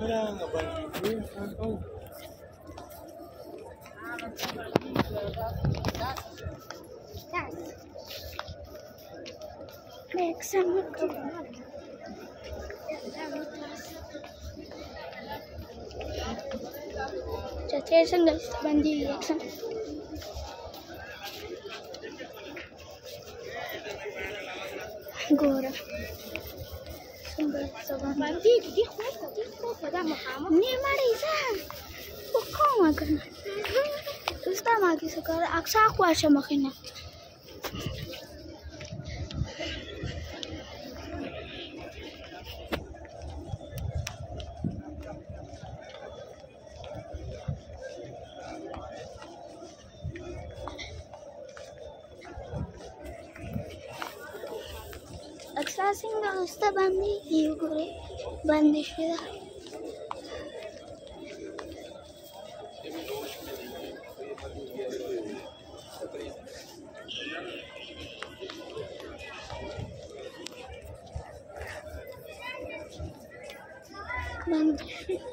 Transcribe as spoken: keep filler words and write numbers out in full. لا غورة سنبت سبحان بنديك دي خوفة دي خوفة ده محامة ني مريزان وقوم أقرن دوستا ماكي سكر أكساق واشا مخينا سينغ استباني يغري بانديشيدا بانديشيدا